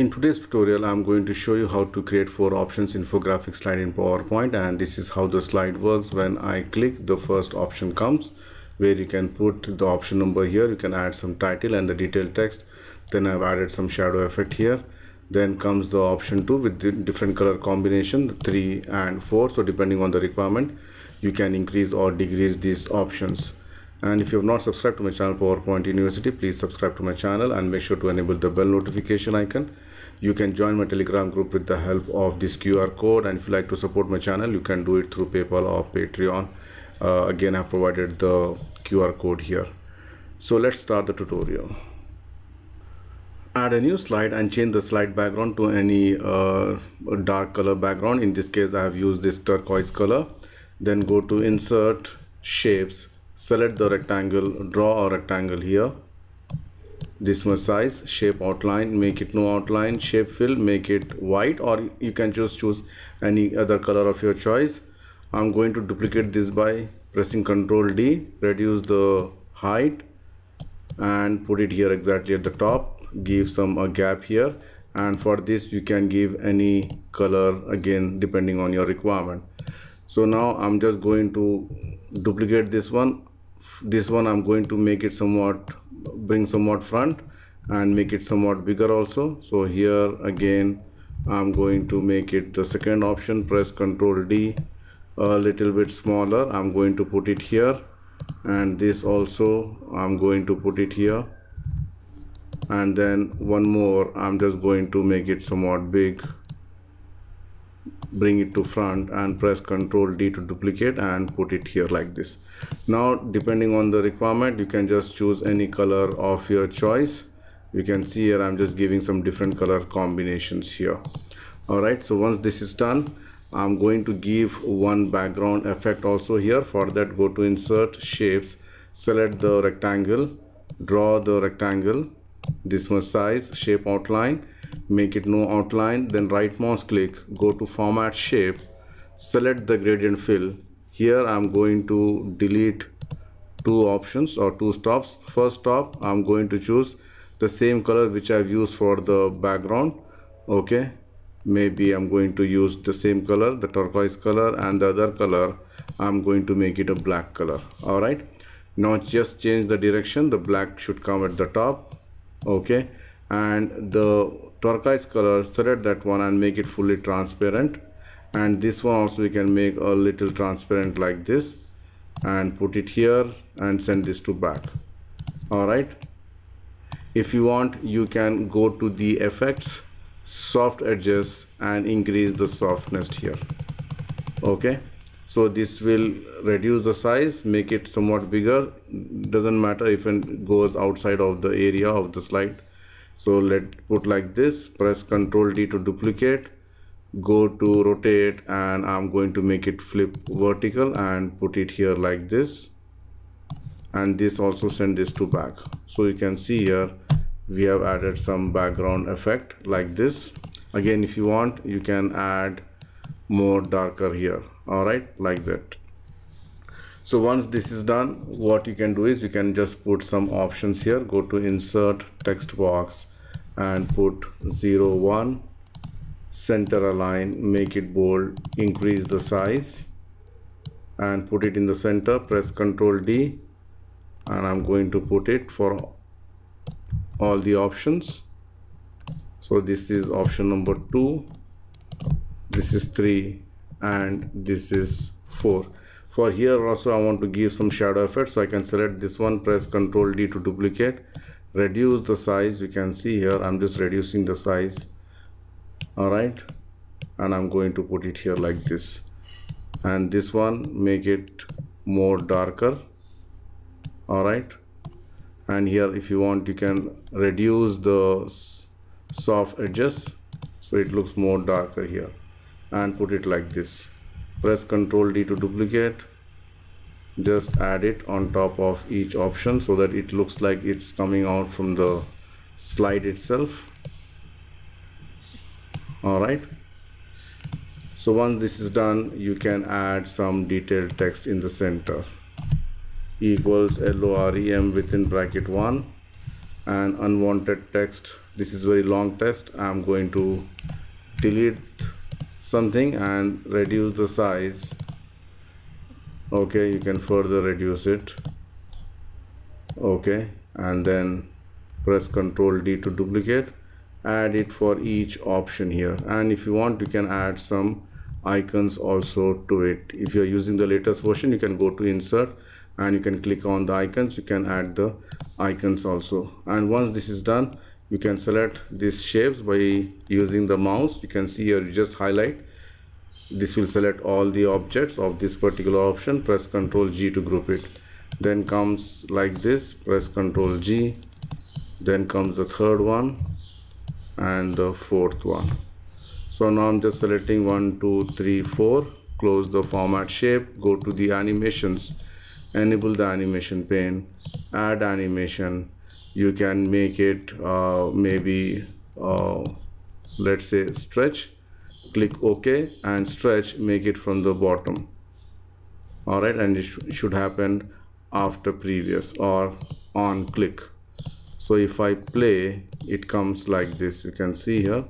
In today's tutorial, I'm going to show you how to create 4 options infographic slide in PowerPoint, and this is how the slide works. When I click, the first option comes where you can put the option number here. You can add some title and the detailed text. Then I've added some shadow effect here. Then comes the option 2 with the different color combination 3 and 4. So depending on the requirement, you can increase or decrease these options. And if you have not subscribed to my channel PowerPoint University, please subscribe to my channel and make sure to enable the bell notification icon. You can join my Telegram group with the help of this QR code. And if you like to support my channel, you can do it through PayPal or Patreon. Again, I have provided the QR code here. So let's start the tutorial. Add a new slide and change the slide background to any dark color background. In this case, I have used this turquoise color. Then go to Insert, Shapes. Select the rectangle, draw a rectangle here. This much size, shape outline, make it no outline, shape fill, make it white, or you can just choose any other color of your choice. I'm going to duplicate this by pressing Ctrl D, reduce the height and put it here exactly at the top, give some a gap here. And for this, you can give any color again, depending on your requirement. So now I'm just going to duplicate this one. This one I'm going to make it somewhat, bring somewhat front and make it somewhat bigger also. So here again, I'm going to make it the second option, press Ctrl D, a little bit smaller. I'm going to put it here, and this also I'm going to put it here. And then one more, I'm just going to make it somewhat big. Bring it to front and press Ctrl D to duplicate and put it here like this. Now, depending on the requirement, you can just choose any color of your choice. You can see here I'm just giving some different color combinations here. Alright, so once this is done, I'm going to give one background effect also here. For that, go to Insert, Shapes, select the rectangle, draw the rectangle, this much size, shape outline, make it no outline. Then right mouse click, go to Format, Shape, select the gradient fill. Here I'm going to delete 2 options or 2 stops. First stop, I'm going to choose the same color which I've used for the background. Okay, maybe I'm going to use the same color, the turquoise color, and the other color I'm going to make it a black color. All right, now just change the direction. The black should come at the top. Okay, and the turquoise color, select that one and make it fully transparent. And this one also we can make a little transparent like this and put it here and send this to back. All right, if you want, you can go to the effects, soft edges, and increase the softness here. Okay, so this will reduce the size, make it somewhat bigger. Doesn't matter if it goes outside of the area of the slide. So let's put like this, press Ctrl D to duplicate, go to Rotate, and I'm going to make it flip vertical and put it here like this. And this also send this to back. So you can see here, we have added some background effect like this. Again, if you want, you can add more darker here. All right, like that. So once this is done, what you can do is you can just put some options here. Go to Insert, Text Box, and put 0, 1, center align, make it bold, increase the size and put it in the center. Press Ctrl D, and I'm going to put it for all the options. So this is option number 2, this is 3, and this is 4. For here also, I want to give some shadow effect, so I can select this one, press Ctrl D to duplicate, reduce the size. You can see here, I'm just reducing the size. All right, and I'm going to put it here like this. And this one, make it more darker. All right, and here if you want, you can reduce the soft edges, so it looks more darker here, and put it like this. Press Ctrl D to duplicate, just add it on top of each option so that it looks like it's coming out from the slide itself. All right, so once this is done, you can add some detailed text in the center. Equals LOREM within bracket 1, and unwanted text. This is very long text. I'm going to delete something and reduce the size. Okay, you can further reduce it. Okay, and then press Ctrl D to duplicate. Add it for each option here, and if you want, you can add some icons also to it. If you're using the latest version, you can go to insert and you can click on the icons. You can add the icons also. And once this is done, you can select these shapes by using the mouse. You can see here, you just highlight. This will select all the objects of this particular option. Press Ctrl G to group it. Then comes like this, press Ctrl G. Then comes the third one and the fourth one. So now I'm just selecting 1, 2, 3, 4. Close the format shape. Go to the animations. Enable the animation pane. Add animation. You can make it maybe let's say stretch. Click OK and stretch. Make it from the bottom. All right, and it should happen after previous or on click. So if I play, it comes like this. You can see here.